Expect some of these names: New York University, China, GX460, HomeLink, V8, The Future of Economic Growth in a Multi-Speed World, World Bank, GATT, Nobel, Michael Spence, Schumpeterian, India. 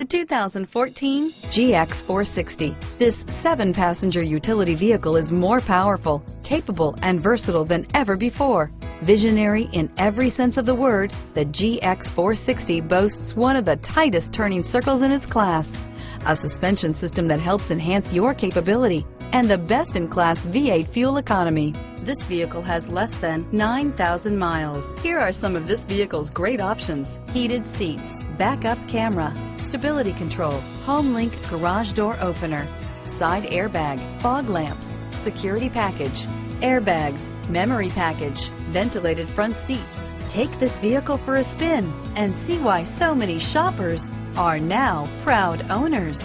The 2014 GX460. This 7-passenger utility vehicle is more powerful, capable, and versatile than ever before. Visionary in every sense of the word, the GX460 boasts one of the tightest turning circles in its class, a suspension system that helps enhance your capability, and the best-in-class V8 fuel economy. This vehicle has less than 9,000 miles. Here are some of this vehicle's great options: heated seats, backup camera, stability control, HomeLink garage door opener, side airbag, fog lamps, security package, airbags, memory package, ventilated front seats. Take this vehicle for a spin and see why so many shoppers are now proud owners.